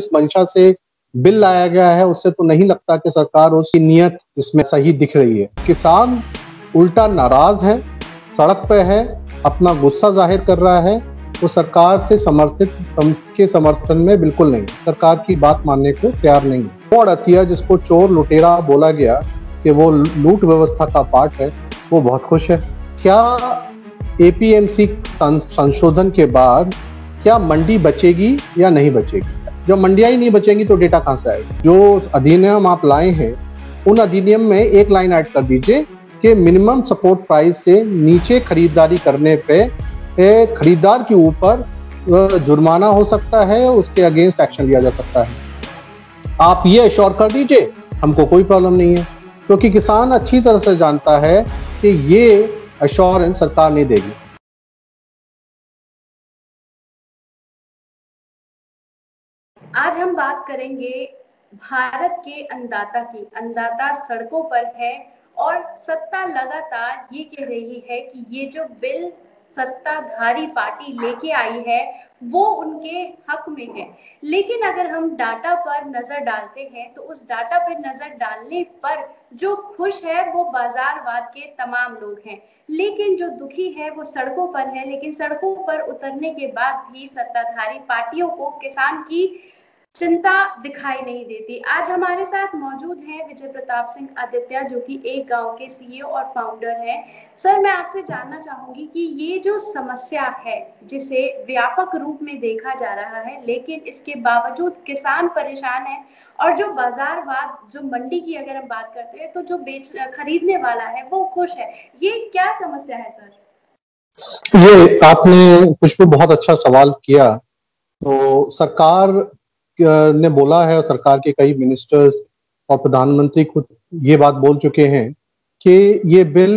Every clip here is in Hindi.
इस मंशा से बिल लाया गया है, उससे तो नहीं लगता कि सरकार उसकी नियत इसमें सही दिख रही है। किसान उल्टा नाराज है, सड़क पे है, अपना गुस्सा जाहिर कर रहा है। वो सरकार से समर्थन में बिल्कुल नहीं, सरकार की बात मानने को तैयार नहीं। वो अड़तिया जिसको चोर लुटेरा बोला गया कि वो लूट व्यवस्था का पार्ट है, वो बहुत खुश है। क्या एपीएमसी संशोधन के बाद क्या मंडी बचेगी या नहीं बचेगी? जब मंडियां ही नहीं बचेंगी तो डेटा कहां से आएगा? जो अधिनियम आप लाए हैं उन अधिनियम में एक लाइन ऐड कर दीजिए कि मिनिमम सपोर्ट प्राइस से नीचे खरीदारी करने पे खरीदार के ऊपर जुर्माना हो सकता है, उसके अगेंस्ट एक्शन लिया जा सकता है। आप ये एश्योर कर दीजिए, हमको कोई प्रॉब्लम नहीं है, क्योंकि किसान अच्छी तरह से जानता है कि ये एश्योरेंस सरकार नहीं देगी। आज हम बात करेंगे भारत के अन्नदाता की। अन्नदाता सड़कों पर है और सत्ता लगातार ये कह रही है कि ये जो बिल सत्ताधारी पार्टी लेके आई है वो उनके हक में है, लेकिन अगर हम डाटा पर नजर डालते हैं तो उस डाटा पर नजर डालने पर जो खुश है वो बाजारवाद के तमाम लोग हैं, लेकिन जो दुखी है वो सड़कों पर है। लेकिन सड़कों पर उतरने के बाद भी सत्ताधारी पार्टियों को किसान की चिंता दिखाई नहीं देती। आज हमारे साथ मौजूद हैं विजय प्रताप सिंह आदित्य, जो कि एक गांव के सीईओ और फाउंडर हैं। सर, मैं आपसे जानना चाहूंगी कि ये जो समस्या है जिसे व्यापक रूप में देखा जा रहा है, लेकिन इसके बावजूद किसान परेशान है, और जो बाजारवाद, जो मंडी की अगर हम बात करते हैं तो जो खरीदने वाला है वो खुश है, ये क्या समस्या है सर? ये आपने कुछ भी बहुत अच्छा सवाल किया। तो सरकार ने बोला है और सरकार के कई मिनिस्टर्स और प्रधानमंत्री खुद ये बात बोल चुके हैं कि ये बिल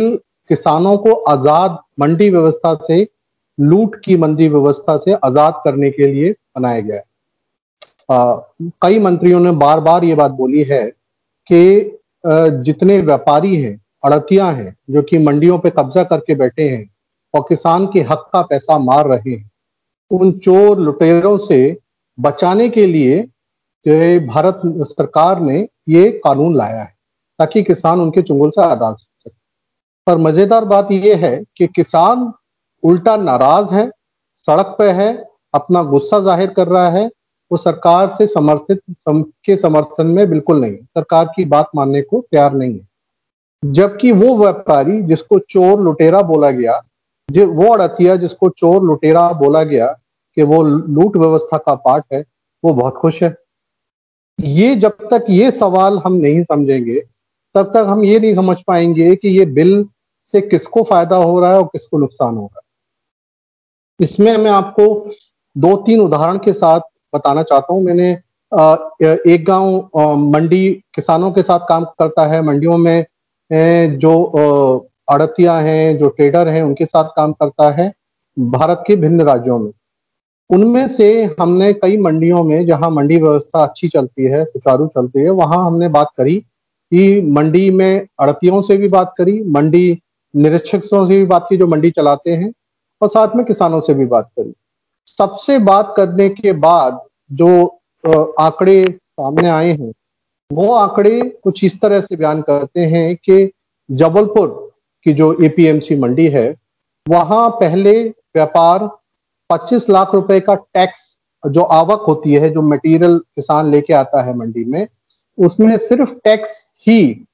किसानों को आजाद मंडी व्यवस्था से, लूट की मंडी व्यवस्था से आजाद करने के लिए बनाया गया है। कई मंत्रियों ने बार बार ये बात बोली है कि जितने व्यापारी हैं, अड़तियां हैं, जो कि मंडियों पे कब्जा करके बैठे हैं और किसान के हक का पैसा मार रहे हैं, उन चोर लुटेरों से बचाने के लिए भारत सरकार ने ये कानून लाया है ताकि किसान उनके चंगुल से आजाद हो सके। पर मजेदार बात यह है कि किसान उल्टा नाराज है, सड़क पे है, अपना गुस्सा जाहिर कर रहा है। वो सरकार से समर्थन में बिल्कुल नहीं, सरकार की बात मानने को तैयार नहीं है। जबकि वो व्यापारी जिसको चोर लुटेरा बोला गया, वो अड़तिया जिसको चोर लुटेरा बोला गया कि वो लूट व्यवस्था का पार्ट है, वो बहुत खुश है। ये जब तक ये सवाल हम नहीं समझेंगे तब तक हम ये नहीं समझ पाएंगे कि ये बिल से किसको फायदा हो रहा है और किसको नुकसान हो रहा है। इसमें मैं आपको 2-3 उदाहरण के साथ बताना चाहता हूँ। मैंने एक गांव मंडी किसानों के साथ काम करता है, मंडियों में जो अड़तिया हैं, जो ट्रेडर हैं, उनके साथ काम करता है भारत के भिन्न राज्यों में। उनमें से हमने कई मंडियों में, जहां मंडी व्यवस्था अच्छी चलती है, सुचारू चलती है, वहां हमने बात करी कि मंडी में अड़तियों से भी बात करी, मंडी निरीक्षकों से भी बात की जो मंडी चलाते हैं, और साथ में किसानों से भी बात करी। सबसे बात करने के बाद जो आंकड़े सामने आए हैं वो आंकड़े कुछ इस तरह से बयान करते हैं कि जबलपुर की जो एपीएमसी मंडी है वहाँ पहले व्यापार 25 लाख रुपए का टैक्स जो आवक होती है, जो मटेरियल किसान लेके आता है मंडी में, उसमें सिर्फ टैक्स ही,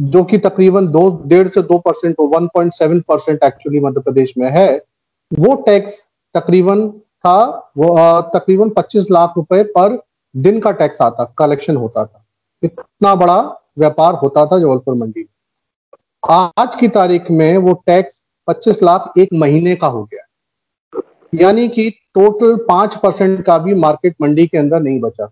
जो कि तकरीबन 1.5 से 2% 1.7% एक्चुअली मध्य प्रदेश में है, वो टैक्स तकरीबन था, वो तकरीबन 25 लाख रुपए पर दिन का टैक्स आता, कलेक्शन होता था। इतना बड़ा व्यापार होता था जबलपुर मंडी। आज की तारीख में वो टैक्स 25 लाख एक महीने का हो गया, यानी कि टोटल 5% का भी मार्केट मंडी के अंदर नहीं बचा।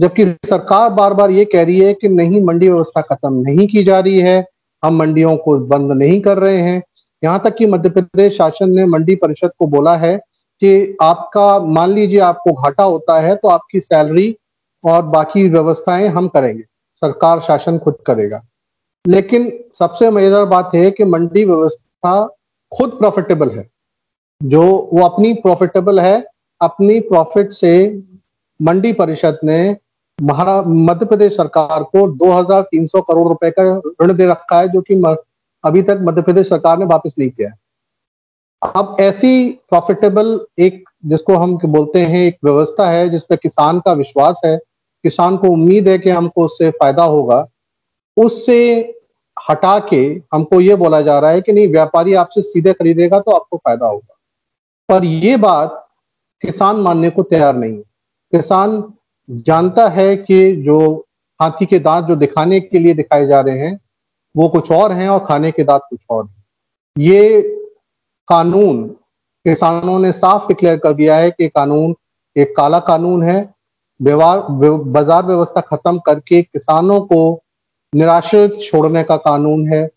जबकि सरकार बार बार ये कह रही है कि नहीं, मंडी व्यवस्था खत्म नहीं की जा रही है, हम मंडियों को बंद नहीं कर रहे हैं। यहाँ तक कि मध्य प्रदेश शासन ने मंडी परिषद को बोला है कि आपका, मान लीजिए आपको घाटा होता है तो आपकी सैलरी और बाकी व्यवस्थाएं हम करेंगे, सरकार शासन खुद करेगा। लेकिन सबसे मजेदार बात है कि मंडी व्यवस्था खुद प्रॉफिटेबल है, जो वो अपनी प्रॉफिट से मंडी परिषद ने मध्य प्रदेश सरकार को 2,300 करोड़ रुपए का ऋण दे रखा है, जो कि अभी तक मध्य प्रदेश सरकार ने वापस नहीं किया है। अब ऐसी प्रॉफिटेबल एक, जिसको हम बोलते हैं एक व्यवस्था है, जिसपे किसान का विश्वास है, किसान को उम्मीद है कि हमको उससे फायदा होगा, उससे हटा के हमको ये बोला जा रहा है कि नहीं, व्यापारी आपसे सीधे खरीदेगा तो आपको फायदा होगा। पर ये बात किसान मानने को तैयार नहीं है। किसान जानता है कि जो हाथी के दांत जो दिखाने के लिए दिखाए जा रहे हैं वो कुछ और हैं और खाने के दांत कुछ और हैं। ये कानून किसानों ने साफ डिक्लेयर कर दिया है कि कानून एक काला कानून है। बाजार व्यवस्था खत्म करके किसानों को निराश्रित छोड़ने का कानून है।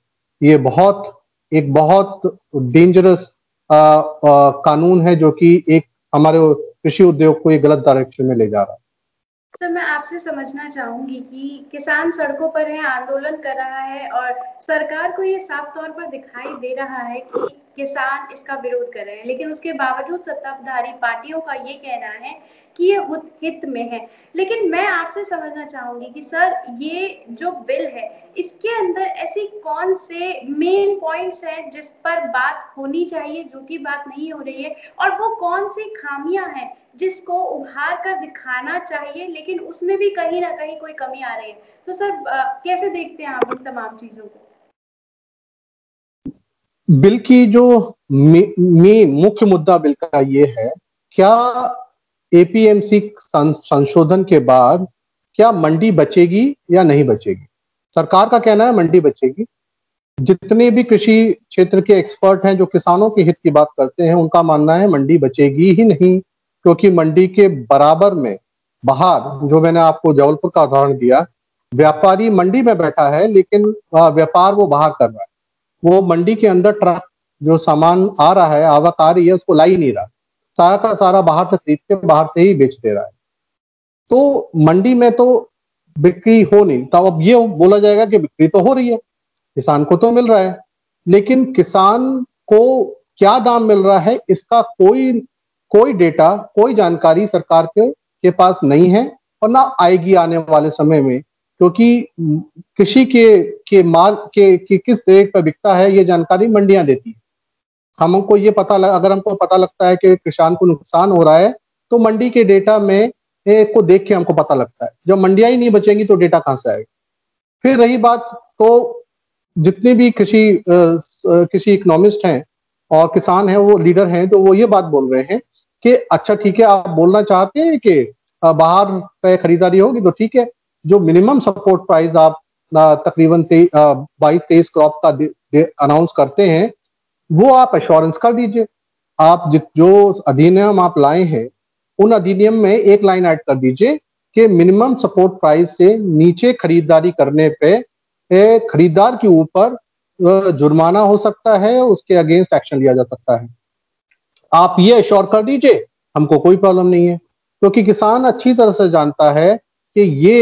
ये बहुत डेंजरस कानून है, जो कि एक हमारे कृषि उद्योग को एक गलत डायरेक्शन में ले जा रहा है। सर, मैं आपसे समझना चाहूंगी कि किसान सड़कों पर है, आंदोलन कर रहा है और सरकार को ये साफ तौर पर दिखाई दे रहा है कि किसान इसका विरोध कर रहे हैं, लेकिन उसके बावजूद सत्ताधारी पार्टियों का ये कहना है कि ये हित में है। लेकिन मैं आपसे समझना चाहूंगी कि सर, ये जो बिल है इसके अंदर ऐसी कौन से मेन पॉइंट्स हैं जिस पर बात होनी चाहिए, जो कि बात नहीं हो रही है, और वो कौन सी खामियां हैं जिसको उभार कर दिखाना चाहिए लेकिन उसमें भी कहीं ना कहीं कोई कमी आ रही है। तो सर, कैसे देखते हैं आप इन तमाम चीजों को? बिल की जो मुख्य मुद्दा बिल का ये है, क्या एपीएमसी संशोधन के बाद क्या मंडी बचेगी या नहीं बचेगी? सरकार का कहना है मंडी बचेगी। जितने भी कृषि क्षेत्र के एक्सपर्ट हैं जो किसानों के हित की बात करते हैं, उनका मानना है मंडी बचेगी ही नहीं, क्योंकि मंडी के बराबर में बाहर, जो मैंने आपको जबलपुर का उदाहरण दिया, व्यापारी मंडी में बैठा है लेकिन व्यापार वो बाहर कर रहा है। वो मंडी के अंदर ट्रक जो सामान आ रहा है, आवक आ रही है, उसको ला ही नहीं रहा, सारा का सारा बाहर से खरीद के बाहर से ही बेच दे रहा है। तो मंडी में तो बिक्री हो नहीं। तब अब ये बोला जाएगा कि बिक्री तो हो रही है, किसान को तो मिल रहा है, लेकिन किसान को क्या दाम मिल रहा है इसका कोई डेटा, कोई जानकारी सरकार के पास नहीं है और ना आएगी आने वाले समय में, क्योंकि कृषि के माल के किस रेट पर बिकता है ये जानकारी मंडियां देती है। हमको ये अगर हमको पता लगता है कि किसान को नुकसान हो रहा है तो मंडी के डेटा में को देख के हमको पता लगता है। जब मंडियां ही नहीं बचेंगी तो डेटा कहाँ से आएगा? फिर रही बात, तो जितने भी कृषि इकोनॉमिस्ट हैं और किसान हैं, वो लीडर हैं, तो वो ये बात बोल रहे हैं कि अच्छा ठीक है, आप बोलना चाहते हैं कि बाहर पे खरीदारी होगी तो ठीक है, जो मिनिमम सपोर्ट प्राइस आप तकरीबन 22-23 क्रॉप का अनाउंस करते हैं, वो आप एश्योरेंस कर दीजिए। आप जो अधिनियम आप लाए हैं, उन अधिनियम में एक लाइन ऐड कर दीजिए कि मिनिमम सपोर्ट प्राइस से नीचे खरीदारी करने पे खरीदार के ऊपर जुर्माना हो सकता है, उसके अगेंस्ट एक्शन लिया जा सकता है। आप ये एश्योर कर दीजिए, हमको कोई प्रॉब्लम नहीं है, क्योंकि किसान अच्छी तरह से जानता है कि ये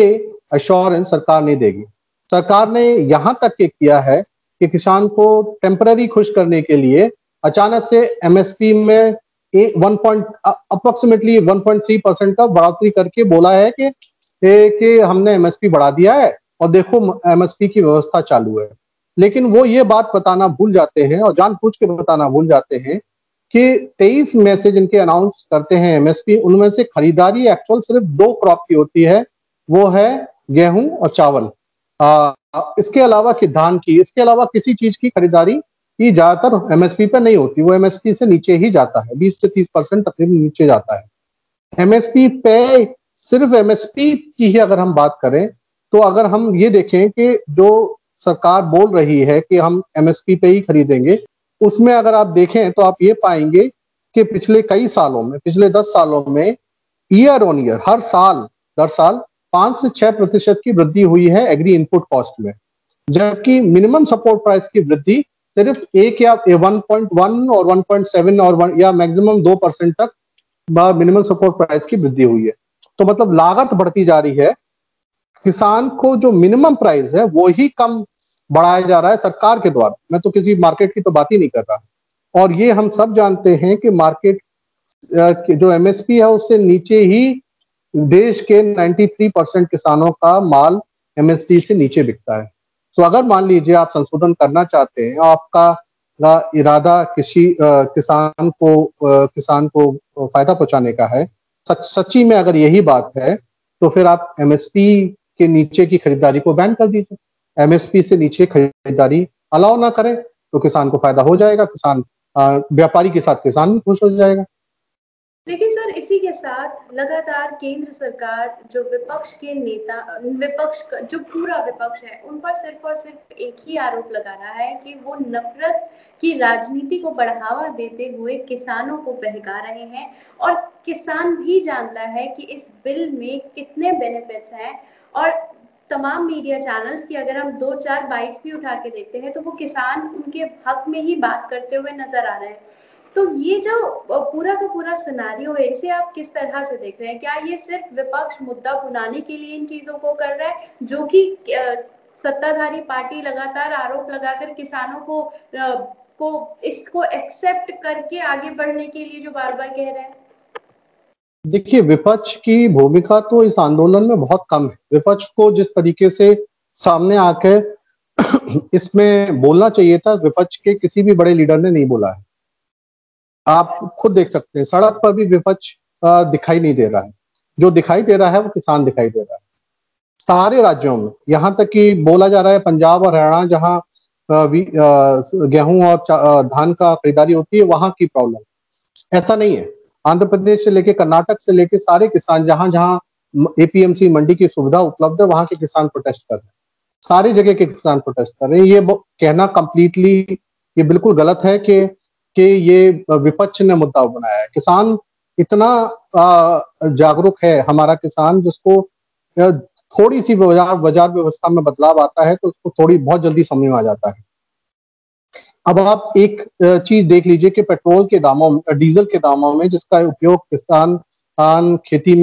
एश्योरेंस सरकार नहीं देगी। सरकार ने यहाँ तक के किया है कि किसान को टेम्पररी खुश करने के लिए अचानक से एमएसपी में अप्रोक्सीमेटली 1.3% का बढ़ोतरी करके बोला है कि हमने एमएसपी बढ़ा दिया है और देखो एमएसपी की व्यवस्था चालू है। लेकिन वो ये बात बताना भूल जाते हैं, और जानबूझ के बताना भूल जाते हैं कि 23 में से जिनके अनाउंस करते हैं एमएसपी, उनमें से खरीदारी एक्चुअल सिर्फ 2 क्रॉप की होती है, वो है गेहूं और चावल। इसके अलावा इसके अलावा किसी चीज की खरीदारी की ज्यादातर एमएसपी पे नहीं होती, वो एमएसपी से नीचे ही जाता है, 20 से 30% तकरीबन नीचे जाता है एमएसपी पे। सिर्फ एमएसपी की ही अगर हम बात करें तो अगर हम ये देखें कि जो सरकार बोल रही है कि हम एमएसपी पे ही खरीदेंगे, उसमें अगर आप देखें तो आप ये पाएंगे कि पिछले कई सालों में, पिछले 10 सालों में ईयर ऑन ईयर हर साल 5 से 6% की वृद्धि हुई है एग्री इनपुट कॉस्ट में, जबकि मिनिमम सपोर्ट प्राइस की वृद्धि सिर्फ 1.1 और 1.7 या मैक्सिमम 2% तक मिनिमम सपोर्ट प्राइस की वृद्धि हुई है। तो मतलब लागत बढ़ती जा रही है, किसान को जो मिनिमम प्राइस है वो ही कम बढ़ाया जा रहा है सरकार के द्वारा। मैं तो किसी मार्केट की तो बात ही नहीं कर रहा, और ये हम सब जानते हैं कि मार्केट जो एमएसपी है उससे नीचे ही देश के 93% किसानों का माल एमएसपी से नीचे बिकता है। तो अगर मान लीजिए आप संशोधन करना चाहते हैं, आपका इरादा किसान को फायदा पहुंचाने का है, सच्ची में अगर यही बात है तो फिर आप एमएसपी के नीचे की खरीदारी को बैन कर दीजिए, एमएसपी से नीचे खरीदारी अलाउ ना करें तो किसान को फायदा हो जाएगा, किसान व्यापारी के साथ किसान भी खुश हो जाएगा। लेकिन सर इसी के साथ लगातार केंद्र सरकार जो विपक्ष के नेता, जो पूरा विपक्ष है, उन पर सिर्फ और सिर्फ एक ही आरोप लगा रहा है कि वो नफरत की राजनीति को बढ़ावा देते हुए किसानों को बहका रहे हैं। और किसान भी जानता है कि इस बिल में कितने बेनिफिट्स हैं, और तमाम मीडिया चैनल्स की अगर हम दो चार बाइट्स भी उठा के देखते हैं तो वो किसान उनके हक में ही बात करते हुए नजर आ रहे हैं। तो ये जो पूरा का पूरा सिनेरियो है, इसे आप किस तरह से देख रहे हैं? क्या ये सिर्फ विपक्ष मुद्दा बनाने के लिए इन चीजों को कर रहा है, जो कि सत्ताधारी पार्टी लगातार आरोप लगाकर किसानों को इसको एक्सेप्ट करके आगे बढ़ने के लिए जो बार बार कह रहे हैं? देखिए, विपक्ष की भूमिका तो इस आंदोलन में बहुत कम है। विपक्ष को जिस तरीके से सामने आकर इसमें बोलना चाहिए था, विपक्ष के किसी भी बड़े लीडर ने नहीं बोला है। आप खुद देख सकते हैं, सड़क पर भी विपक्ष दिखाई नहीं दे रहा है। जो दिखाई दे रहा है वो किसान दिखाई दे रहा है सारे राज्यों में। यहाँ तक कि बोला जा रहा है पंजाब और हरियाणा जहाँ गेहूं और धान का खरीदारी होती है वहां की प्रॉब्लम, ऐसा नहीं है। आंध्र प्रदेश से लेके कर्नाटक से लेके सारे किसान, जहां जहां एपीएमसी मंडी की सुविधा उपलब्ध है वहां के किसान प्रोटेस्ट कर रहे हैं, सारी जगह के किसान प्रोटेस्ट कर रहे हैं। ये कहना कंप्लीटली ये बिल्कुल गलत है कि ये विपक्ष ने मुद्दा बनाया है। किसान इतना जागरूक है हमारा किसान, जिसको थोड़ी सी बाजार व्यवस्था में बदलाव आता है तो उसको बहुत जल्दी समझ में आ जाता है। अब आप एक चीज देख लीजिए कि पेट्रोल के दामों, डीजल के दामों में, जिसका उपयोग किसान खेती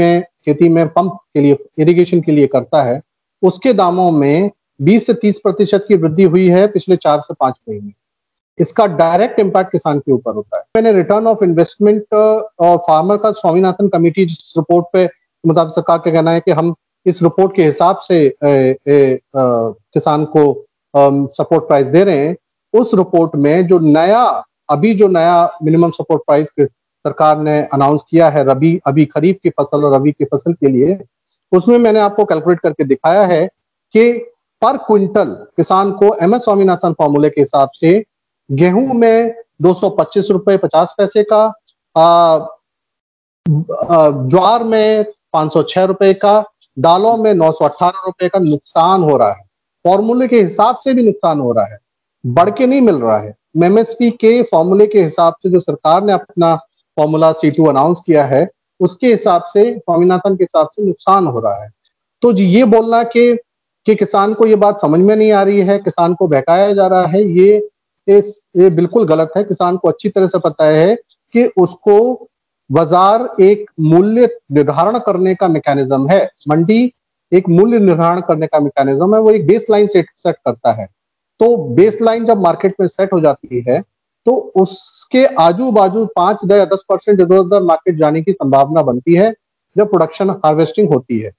में पंप के लिए, इरिगेशन के लिए करता है, उसके दामों में 20 से 30% की वृद्धि हुई है पिछले 4 से 5 महीने। इसका डायरेक्ट इम्पैक्ट किसान के ऊपर होता है। मैंने रिटर्न ऑफ इन्वेस्टमेंट और फार्मर का स्वामीनाथन कमेटी जिस रिपोर्ट पे मुताबिक सरकार का कहना है कि हम इस रिपोर्ट के हिसाब से किसान को सपोर्ट प्राइस दे रहे हैं, उस रिपोर्ट में जो नया मिनिमम सपोर्ट प्राइस सरकार ने अनाउंस किया है अभी खरीफ की फसल और रबी की फसल के लिए, उसमें मैंने आपको कैलकुलेट करके दिखाया है कि पर क्विंटल किसान को एमएस स्वामीनाथन फॉर्मूले के हिसाब से गेहूं में 225 रुपये 50 पैसे का, ज्वार में 506 रुपये का, दालों में 918 रुपये का नुकसान हो रहा है। फॉर्मूले के हिसाब से भी नुकसान हो रहा है, बढ़ के नहीं मिल रहा है। एमएसपी के फॉर्मूले के हिसाब से जो सरकार ने अपना फॉर्मूला C2 अनाउंस किया है, उसके हिसाब से, स्वामीनाथन के हिसाब से नुकसान हो रहा है। तो ये बोलना कि किसान को ये बात समझ में नहीं आ रही है, किसान को बहकाया जा रहा है, ये बिल्कुल गलत है। किसान को अच्छी तरह से पता है कि उसको बाजार एक मूल्य निर्धारण करने का मैकेनिज्म है, मंडी एक मूल्य निर्धारण करने का मैकेनिज्म है, वो एक बेस लाइन सेट करता है। तो बेसलाइन जब मार्केट में सेट हो जाती है तो उसके आजू बाजू 5 या 10% इधर उधर मार्केट जाने की संभावना बनती है जब प्रोडक्शन हार्वेस्टिंग होती है।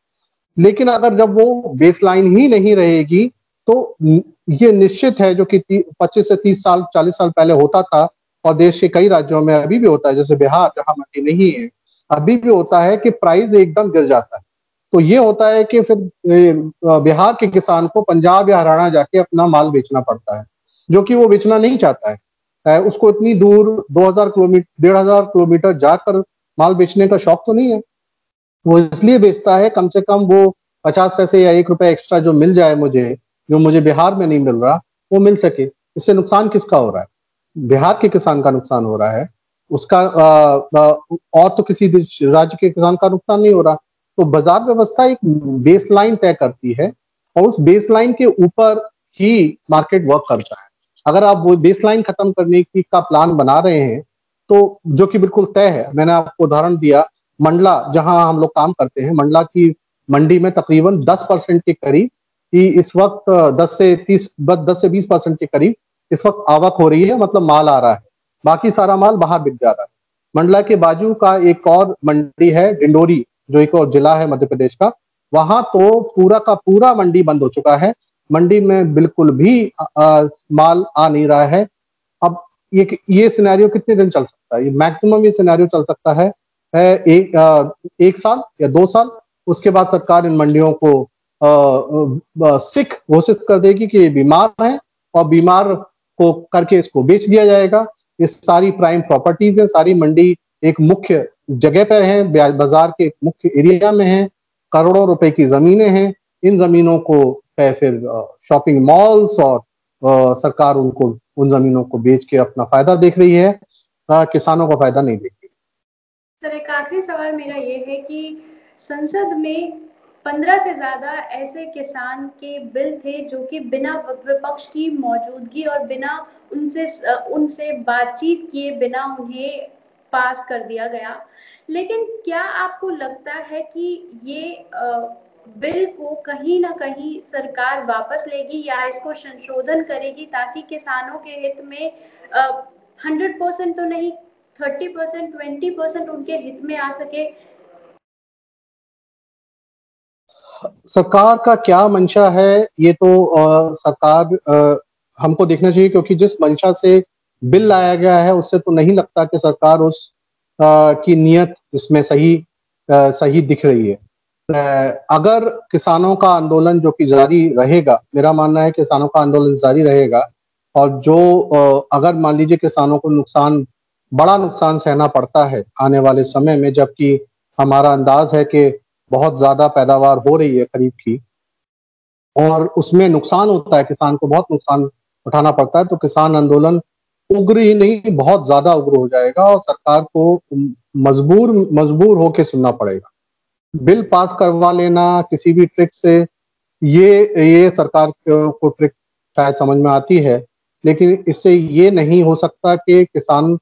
लेकिन अगर जब वो बेसलाइन ही नहीं रहेगी तो ये निश्चित है, जो कि 25 से 30 साल 40 साल पहले होता था और देश के कई राज्यों में अभी भी होता है, जैसे बिहार जहाँ मंडी नहीं है, अभी भी होता है कि प्राइस एकदम गिर जाता है। तो ये होता है कि फिर बिहार के किसान को पंजाब या हरियाणा जाके अपना माल बेचना पड़ता है, जो कि वो बेचना नहीं चाहता है। उसको इतनी दूर 2000 किलोमीटर 1500 किलोमीटर जाकर माल बेचने का शौक तो नहीं है। वो इसलिए बेचता है, कम से कम वो 50 पैसे या 1 रुपया एक्स्ट्रा जो मिल जाए मुझे, जो मुझे बिहार में नहीं मिल रहा, वो मिल सके। इससे नुकसान किसका हो रहा है? बिहार के किसान का नुकसान हो रहा है उसका, और तो किसी राज्य के किसान का नुकसान नहीं हो रहा। तो बाजार व्यवस्था एक बेसलाइन तय करती है और उस बेसलाइन के ऊपर ही मार्केट वर्क करता है। अगर आप वो बेसलाइन खत्म करने का प्लान बना रहे हैं तो, जो कि बिल्कुल तय है, मैंने आपको उदाहरण दिया मंडला जहां हम लोग काम करते हैं, मंडला की मंडी में तकरीबन 10% के करीब इस वक्त 10 से 20% के करीब इस वक्त आवक हो रही है, मतलब माल आ रहा है, बाकी सारा माल बाहर बिक जा रहा है। मंडला के बाजू का एक और मंडी है डिंडोरी, जो एक और जिला है मध्य प्रदेश का, वहां तो पूरा का पूरा मंडी बंद हो चुका है, मंडी में बिल्कुल भी माल आ नहीं रहा है। अब ये सिनेरियो कितने दिन चल सकता है? ये मैक्सिमम ये सिनेरियो चल सकता है एक साल या 2 साल। उसके बाद सरकार इन मंडियों को सिक घोषित कर देगी कि ये बीमार है और बीमार को करके इसको बेच दिया जाएगा। ये सारी प्राइम प्रॉपर्टीज है, सारी मंडी एक मुख्य जगह पर है, बाजार के मुख्य एरिया में है, करोड़ों रुपए की जमीनें हैं। इन जमीनों को फिर शॉपिंग मॉल्स और सरकार उनको उन जमीनों को बेच के अपना फायदा देख रही है, किसानों का फायदा नहीं देख रही। सर एक आखिरी सवाल मेरा ये है कि संसद में 15 से ज्यादा ऐसे किसान के बिल थे जो कि बिना विपक्ष की मौजूदगी और बिना उनसे बातचीत किए बिना उन्हें पास कर दिया गया। लेकिन क्या आपको लगता है कि ये बिल को कहीं ना कहीं सरकार वापस लेगी या इसको संशोधन करेगी ताकि किसानों के हित में 100% तो नहीं, 30%, 20% उनके हित में आ सके? सरकार का क्या मंशा है ये तो सरकार हमको देखना चाहिए, क्योंकि जिस मंशा से बिल लाया गया है उससे तो नहीं लगता कि सरकार उस की नियत इसमें सही दिख रही है। अगर किसानों का आंदोलन जो कि जारी रहेगा, मेरा मानना है किसानों का आंदोलन जारी रहेगा, और जो अगर मान लीजिए किसानों को बड़ा नुकसान सहना पड़ता है आने वाले समय में, जबकि हमारा अंदाज है कि बहुत ज्यादा पैदावार हो रही है खरीफ की और उसमें नुकसान होता है, किसान को बहुत नुकसान उठाना पड़ता है, तो किसान आंदोलन उग्र ही नहीं बहुत ज्यादा उग्र हो जाएगा और सरकार को मजबूर होकर सुनना पड़ेगा। बिल पास करवा लेना किसी भी ट्रिक से, ये सरकार को ट्रिक शायद समझ में आती है, लेकिन इससे ये नहीं हो सकता कि किसान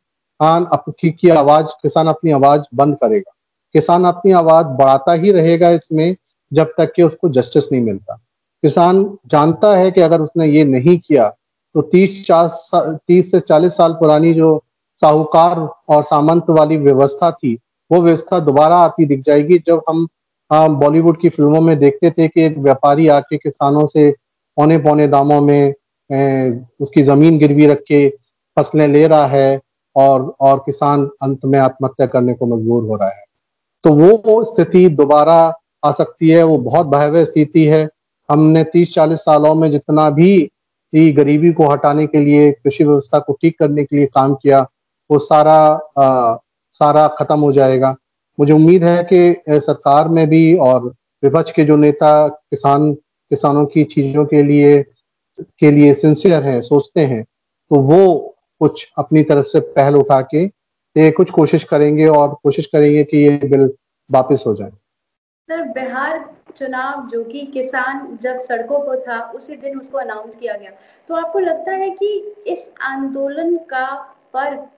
अपनी आवाज बंद करेगा। किसान अपनी आवाज बढ़ाता ही रहेगा इसमें जब तक कि उसको जस्टिस नहीं मिलता। किसान जानता है कि अगर उसने ये नहीं किया तो 30 से 40 साल पुरानी जो साहूकार और सामंत वाली व्यवस्था थी, वो व्यवस्था दोबारा आती दिख जाएगी। जब हम बॉलीवुड की फिल्मों में देखते थे कि एक व्यापारी आके किसानों से पौने पौने दामों में उसकी जमीन गिरवी रख के फसलें ले रहा है और किसान अंत में आत्महत्या करने को मजबूर हो रहा है। तो वो स्थिति दोबारा आ सकती है, वो बहुत भयावह स्थिति है। हमने 30-40 सालों में जितना भी गरीबी को हटाने के लिए, कृषि व्यवस्था को ठीक करने के लिए काम किया, वो सारा खत्म हो जाएगा। मुझे उम्मीद है कि सरकार में भी और विपक्ष के जो नेता किसानों की चीजों के लिए सिंसियर हैं, सोचते हैं, तो वो कुछ अपनी तरफ से पहल उठा के कुछ कोशिश करेंगे कि ये बिल वापस हो जाए। सर बिहार चुनाव जो कि किसान जब सड़कों पर था उसी दिन उसको अनाउंस किया गया, तो आपको लगता है कि इस आंदोलन का फर्क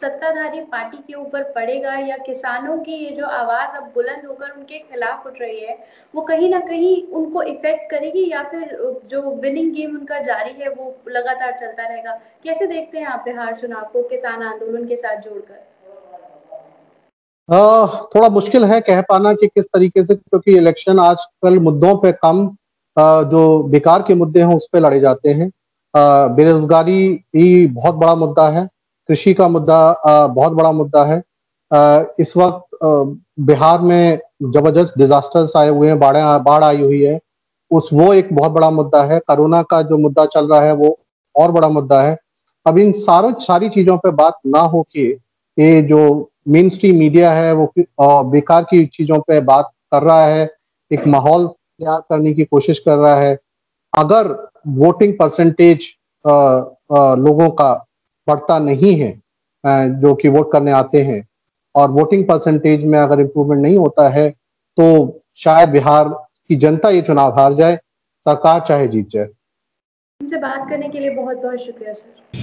सत्ताधारी पार्टी के ऊपर पड़ेगा या किसानों की ये जो आवाज अब बुलंद होकर उनके खिलाफ उठ रही है वो कहीं ना कहीं उनको इफेक्ट करेगी, या फिर जो विनिंग गेम उनका जारी है वो लगातार चलता रहेगा? कैसे देखते हैं आप बिहार चुनाव को किसान आंदोलन के साथ जोड़कर? थोड़ा मुश्किल है कह पाना कि किस तरीके से, क्योंकि इलेक्शन आजकल मुद्दों पे कम, जो बेकार के मुद्दे हैं उस पर लड़े जाते हैं। बेरोजगारी भी बहुत बड़ा मुद्दा है, कृषि का मुद्दा बहुत बड़ा मुद्दा है। इस वक्त बिहार में जबरदस्त डिजास्टर्स आए हुए हैं, बाढ़ आई हुई है, वो एक बहुत बड़ा मुद्दा है। कोरोना का जो मुद्दा चल रहा है वो और बड़ा मुद्दा है। अब इन सारी चीजों पे बात ना हो के ये जो मेन स्ट्रीम मीडिया है वो बेकार की चीजों पे बात कर रहा है, एक माहौल तैयार करने की कोशिश कर रहा है। अगर वोटिंग परसेंटेज लोगों का बढ़ता नहीं है जो कि वोट करने आते हैं, और वोटिंग परसेंटेज में अगर इम्प्रूवमेंट नहीं होता है, तो शायद बिहार की जनता ये चुनाव हार जाए, सरकार चाहे जीत जाए। उनसे बात करने के लिए बहुत बहुत शुक्रिया सर।